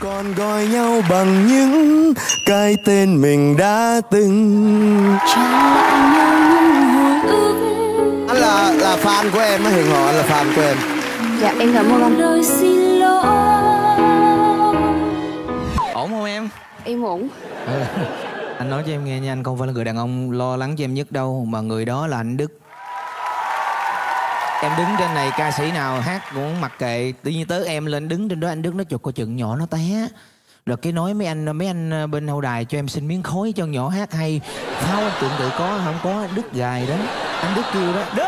còn gọi nhau bằng những cái tên mình đã từng trao nhau những hồi ước. Anh là fan của em á, Hiền Hồ, anh là fan của em. Dạ em cảm ơn anh. Lời xin lỗi. Ổn không em? Em ổn. Anh nói cho em nghe nha, anh không phải là người đàn ông lo lắng cho em nhất đâu, mà người đó là anh Đức. Em đứng trên này ca sĩ nào hát cũng mặc kệ, tự nhiên tới em lên đứng trên đó anh Đức nó chụp coi chừng nhỏ nó té. Rồi cái nói mấy anh bên hậu đài cho em xin miếng khối cho nhỏ hát hay. Tháo tượng tự có không có Đức gài đó. Anh Đức kêu đó, Đức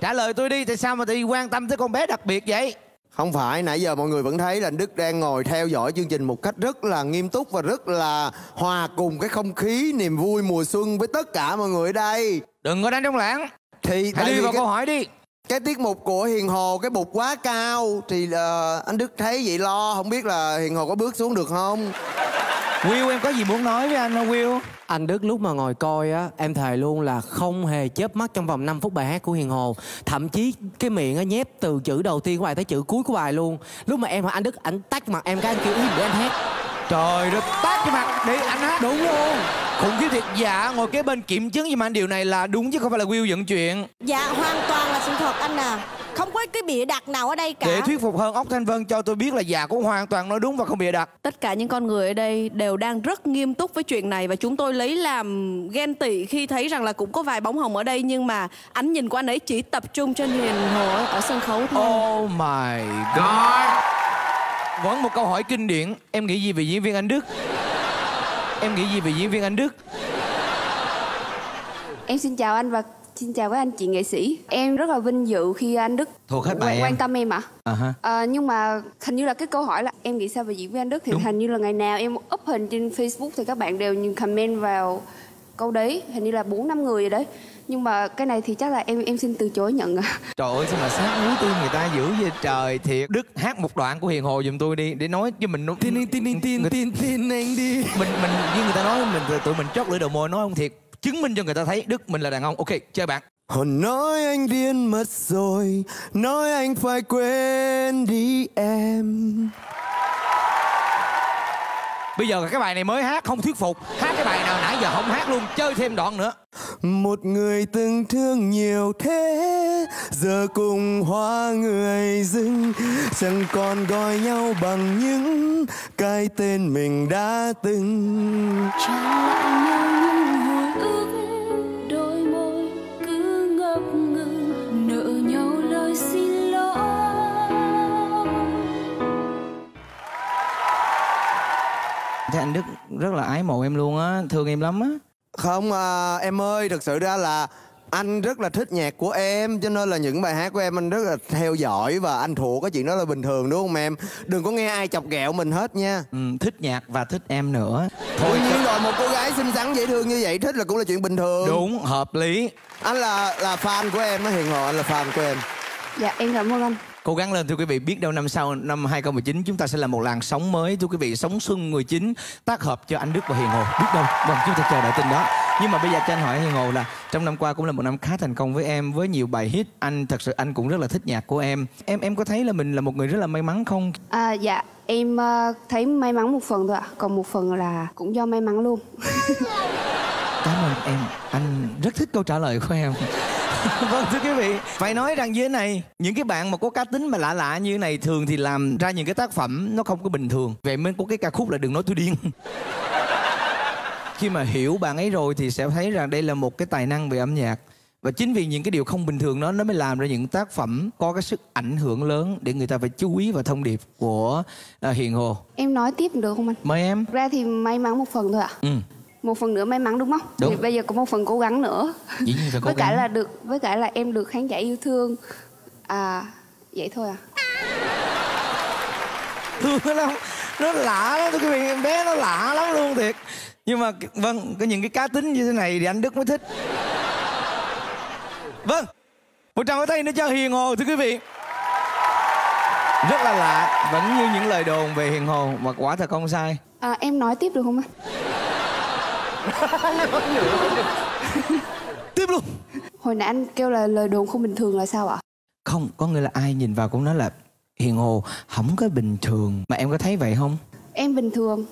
trả lời tôi đi, tại sao mà tôi quan tâm tới con bé đặc biệt vậy? Không phải, nãy giờ mọi người vẫn thấy là anh Đức đang ngồi theo dõi chương trình một cách rất là nghiêm túc và rất là hòa cùng cái không khí niềm vui mùa xuân với tất cả mọi người ở đây. Đừng có đánh trống lãng. Thì hãy đi vào câu hỏi đi. Cái tiết mục của Hiền Hồ cái bục quá cao thì anh Đức thấy vậy lo, không biết là Hiền Hồ có bước xuống được không? Will, em có gì muốn nói với anh không Will? Anh Đức lúc mà ngồi coi á, em thề luôn là không hề chớp mắt trong vòng 5 phút bài hát của Hiền Hồ. Thậm chí cái miệng á nhép từ chữ đầu tiên của bài tới chữ cuối của bài luôn. Lúc mà em hỏi anh Đức, anh tắt mặt em cái anh kêu để anh hát. Trời đất, tát cái mặt để anh hát. Đúng luôn. Khủng khiếp thiệt. Dạ, ngồi kế bên kiểm chứng nhưng mà anh điều này là đúng chứ không phải là Will dựng chuyện. Dạ, hoàn toàn là sự thật anh à. Không có cái bịa đặt nào ở đây cả. Để thuyết phục hơn Ốc Thanh Vân cho tôi biết là già cũng hoàn toàn nói đúng và không bịa đặt. Tất cả những con người ở đây đều đang rất nghiêm túc với chuyện này. Và chúng tôi lấy làm ghen tị khi thấy rằng là cũng có vài bóng hồng ở đây. Nhưng mà ánh nhìn của anh ấy chỉ tập trung trên Hiền Hồ ở sân khấu thôi. Oh my god. Vẫn một câu hỏi kinh điển. Em nghĩ gì về diễn viên Anh Đức? Em nghĩ gì về diễn viên Anh Đức? Em xin chào anh và xin chào các anh chị nghệ sĩ. Em rất là vinh dự khi anh Đức thuộc hết bài quan tâm em ạ. Nhưng mà hình như là cái câu hỏi là em nghĩ sao về diễn viên Anh Đức thì đúng. Hình như là ngày nào em up hình trên Facebook thì các bạn đều nhìn comment vào câu đấy, hình như là 4-5 người rồi đấy. Nhưng mà cái này thì chắc là em xin từ chối nhận. Trời ơi sao mà sát muối tim người ta dữ vậy trời thiệt. Đức hát một đoạn của Hiền Hồ giùm tôi đi để nói cho mình tin anh đi. Mình như người ta nói mình tụi mình chót lưỡi đầu môi nói không thiệt. Chứng minh cho người ta thấy Đức mình là đàn ông. Ok, chơi bạn. Họ nói anh điên mất rồi, nói anh phải quên đi em. Bây giờ cái bài này mới hát không thuyết phục. Hát cái bài nào nãy giờ không hát luôn. Chơi thêm đoạn nữa. Một người từng thương nhiều thế, giờ cùng hoa người dưng, chẳng còn gọi nhau bằng những cái tên mình đã từng trao nhau. Thế anh Đức rất là ái mộ em luôn á, thương em lắm á. Không em ơi, thật sự ra là anh rất là thích nhạc của em, cho nên là những bài hát của em anh rất là theo dõi và anh thuộc, cái chuyện đó là bình thường đúng không em? Đừng có nghe ai chọc ghẹo mình hết nha. Ừ, thích nhạc và thích em nữa. Thôi nhưng rồi một cô gái xinh xắn dễ thương như vậy thích là cũng là chuyện bình thường. Đúng, hợp lý. Anh là fan của em á Hiền Hồ, anh là fan của em. Dạ em cảm ơn anh. Cố gắng lên thưa quý vị, biết đâu năm sau, năm 2019 chúng ta sẽ là một làn sóng mới thưa quý vị, sóng xuân 19 tác hợp cho Anh Đức và Hiền Hồ. Biết đâu, vâng chúng ta chờ đợi tin đó. Nhưng mà bây giờ cho anh hỏi Hiền Hồ là trong năm qua cũng là một năm khá thành công với em, với nhiều bài hit, anh thật sự anh cũng rất là thích nhạc của em. Em có thấy là mình là một người rất là may mắn không? Dạ, em thấy may mắn một phần thôi ạ, còn một phần là cũng do may mắn luôn. Cảm ơn em, anh rất thích câu trả lời của em. Vâng thưa quý vị, phải nói rằng dưới này những cái bạn mà có cá tính mà lạ lạ như này thường thì làm ra những cái tác phẩm nó không có bình thường. Vậy mới có cái ca khúc là Đừng Nói Tôi Điên. Khi mà hiểu bạn ấy rồi thì sẽ thấy rằng đây là một cái tài năng về âm nhạc. Và chính vì những cái điều không bình thường đó nó mới làm ra những tác phẩm có cái sức ảnh hưởng lớn để người ta phải chú ý vào thông điệp của Hiền Hồ. Em nói tiếp được không anh? Mời em. Ra thì may mắn một phần thôi ạ. Ừ. Một phần nữa may mắn đúng không? Đúng. Thì bây giờ có một phần cố gắng nữa. Dĩ nhiên phải cố gắng. Với cả là em được khán giả yêu thương. Vậy thôi à. Thương lắm. Nó lạ lắm thưa quý vị, em bé nó lạ lắm luôn thiệt. Nhưng mà vâng, có những cái cá tính như thế này thì anh Đức mới thích. Vâng. Một tràng pháo tay nữa cho Hiền Hồ thưa quý vị. Rất là lạ, vẫn như những lời đồn về Hiền Hồ mà quả thật không sai. Em nói tiếp được không anh? Tiếp luôn. Hồi nãy anh kêu là lời đồn không bình thường là sao ạ? Không, có nghĩa là ai nhìn vào cũng nói là Hiền Hồ không có bình thường. Mà em có thấy vậy không? Em bình thường.